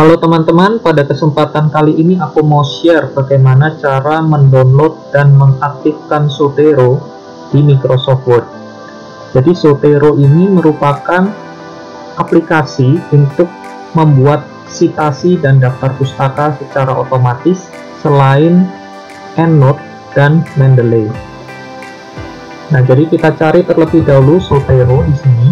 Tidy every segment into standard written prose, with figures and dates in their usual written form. Halo teman-teman, pada kesempatan kali ini aku mau share bagaimana cara mendownload dan mengaktifkan Zotero di Microsoft Word. Jadi Zotero ini merupakan aplikasi untuk membuat sitasi dan daftar pustaka secara otomatis selain EndNote dan Mendeley. Nah, jadi kita cari terlebih dahulu Zotero di sini.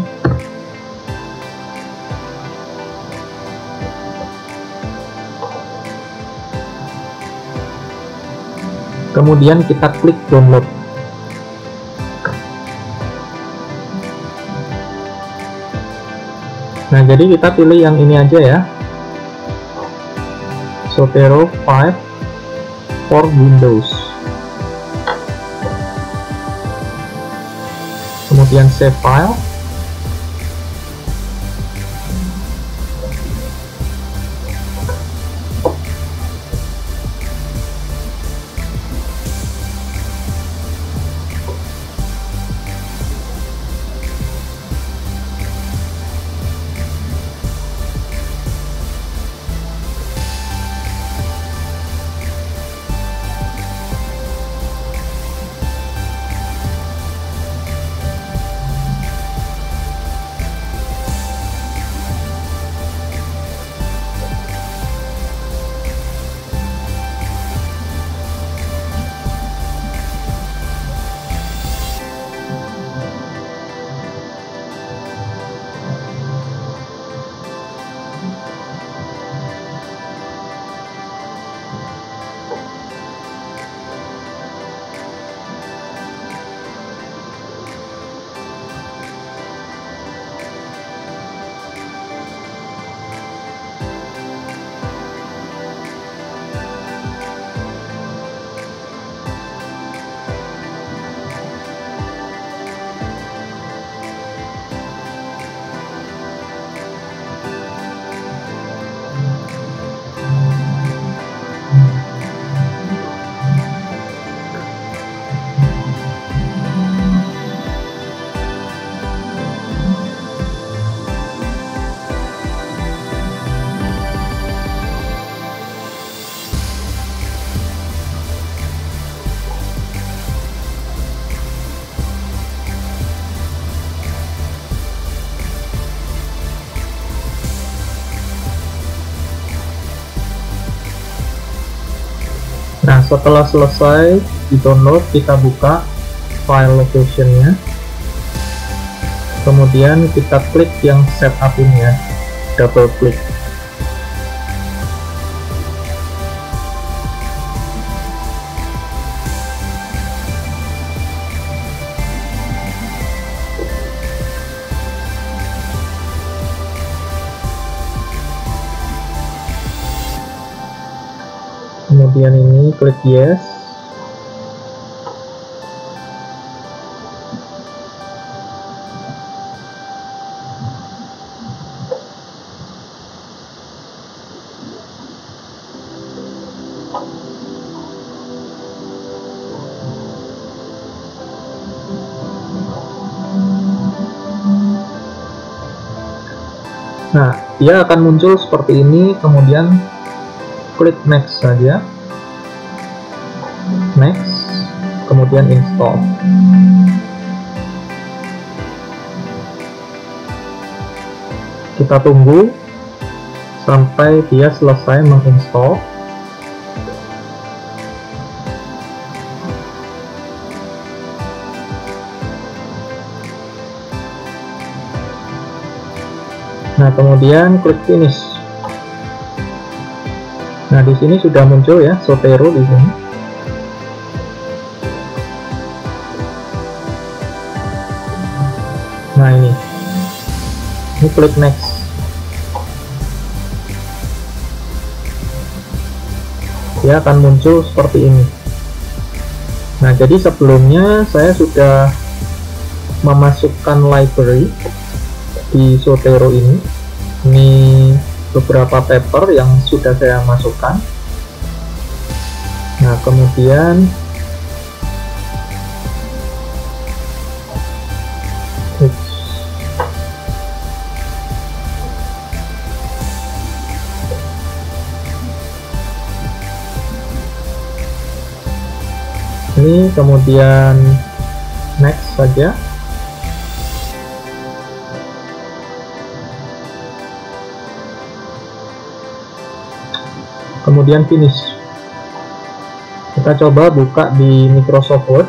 Kemudian kita klik download. Nah, jadi kita pilih yang ini aja ya, Zotero 5 for Windows. Kemudian save file. Nah, setelah selesai di download, kita buka file location-nya, kemudian kita klik yang setup ini ya, double klik. Kemudian ini klik yes. Nah, dia akan muncul seperti ini, kemudian klik next saja, next, kemudian install. Kita tunggu sampai dia selesai menginstall. Nah, kemudian klik finish. Nah, di sini sudah muncul ya Zotero di sini. Nah, ini klik next. Dia akan muncul seperti ini. Nah, jadi sebelumnya saya sudah memasukkan library di Zotero ini. Ini beberapa paper yang sudah saya masukkan. Nah, kemudian ini, kemudian next saja. Kemudian finish. Kita coba buka di Microsoft Word.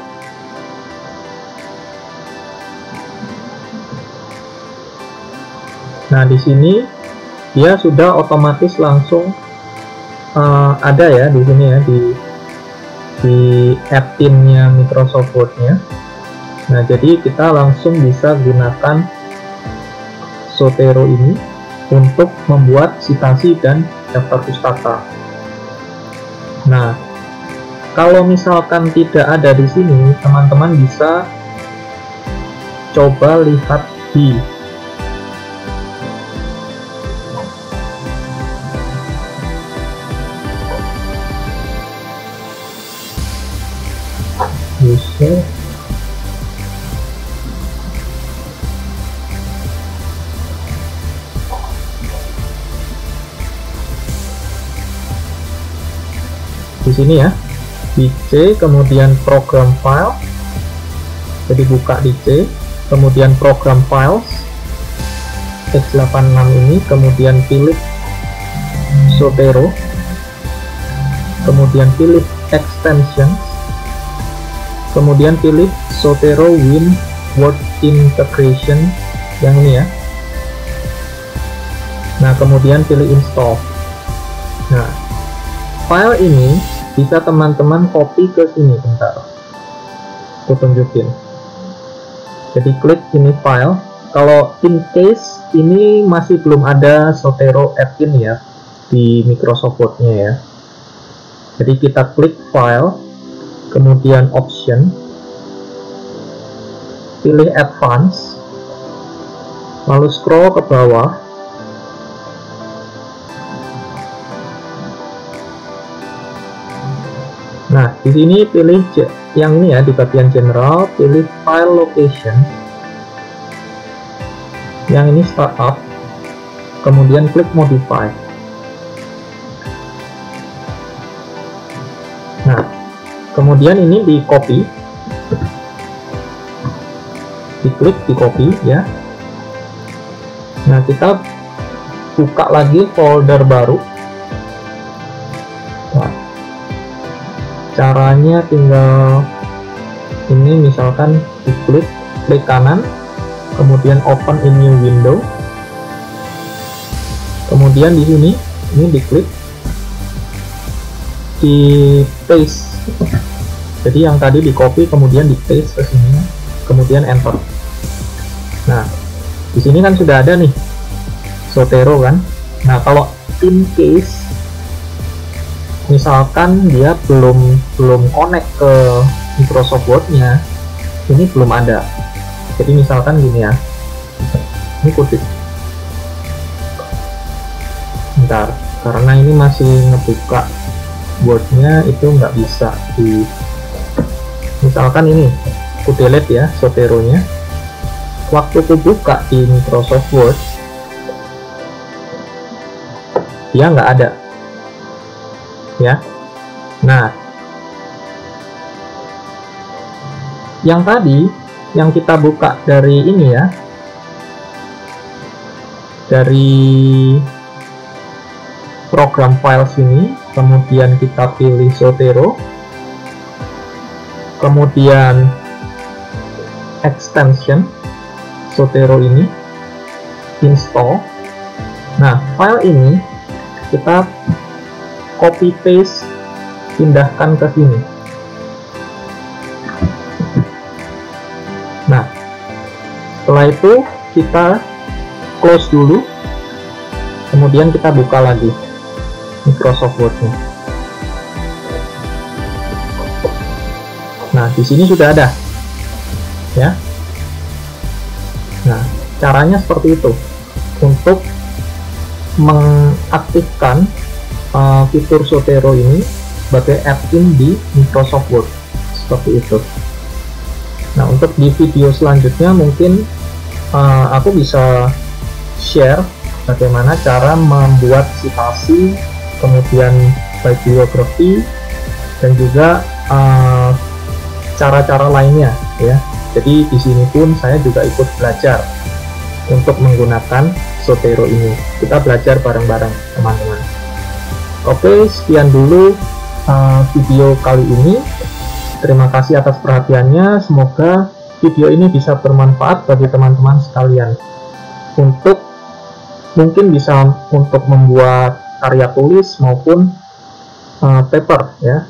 Nah, di sini dia sudah otomatis langsung ada ya di sini ya di add-in-nya Microsoft Word-nya. Nah, jadi kita langsung bisa gunakan Zotero ini untuk membuat citasi dan daftar pustaka. Nah, kalau misalkan tidak ada di sini, teman-teman bisa coba lihat di user. Di sini ya, di C, kemudian program file. Jadi buka di C, kemudian program files x86 ini, kemudian pilih Zotero, kemudian pilih extensions, kemudian pilih Zotero Win Word Integration yang ini ya. Nah, kemudian pilih install. Nah, file ini bisa teman-teman copy ke sini, bentar aku tunjukin. Jadi klik ini file. Kalau in case ini masih belum ada Zotero add-in ya di Microsoft Word-nya ya, jadi kita klik file, kemudian option, pilih advance, lalu scroll ke bawah. Nah, di sini pilih yang ini ya, di bagian general pilih file location, yang ini startup, kemudian klik modify. Nah, kemudian ini di copy, diklik di copy ya. Nah, kita buka lagi folder baru. Nah, caranya tinggal ini, misalkan diklik, klik kanan, kemudian open in new window, kemudian di sini ini diklik, di paste. Jadi yang tadi di copy kemudian di paste ke sini, kemudian enter. Nah, di sini kan sudah ada nih Zotero kan. Nah, kalau in case misalkan dia belum connect ke Microsoft Word-nya, ini belum ada. Jadi misalkan gini ya, ini kutip. Bentar, karena ini masih ngebuka Word-nya, itu nggak bisa di, misalkan ini aku delete ya Zotero-nya. Waktu aku buka di Microsoft Word, dia nggak ada ya. Nah, yang tadi yang kita buka dari ini ya, dari program files ini, kemudian kita pilih Zotero, kemudian extension Zotero ini, install. Nah, file ini kita copy paste, pindahkan ke sini. Nah, setelah itu kita close dulu, kemudian kita buka lagi Microsoft Word-nya. Nah, di sini sudah ada ya. Nah, caranya seperti itu untuk mengaktifkan fitur Zotero ini sebagai add-in di Microsoft Word, seperti itu. Nah, untuk di video selanjutnya mungkin aku bisa share bagaimana cara membuat citasi, kemudian bibliografi, dan juga cara-cara lainnya ya. Jadi di sini pun saya juga ikut belajar untuk menggunakan Zotero ini. Kita belajar bareng-bareng teman-teman. Oke, sekian dulu video kali ini. Terima kasih atas perhatiannya. Semoga video ini bisa bermanfaat bagi teman-teman sekalian. Untuk mungkin bisa untuk membuat karya tulis maupun paper ya.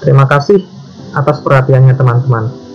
Terima kasih atas perhatiannya teman-teman.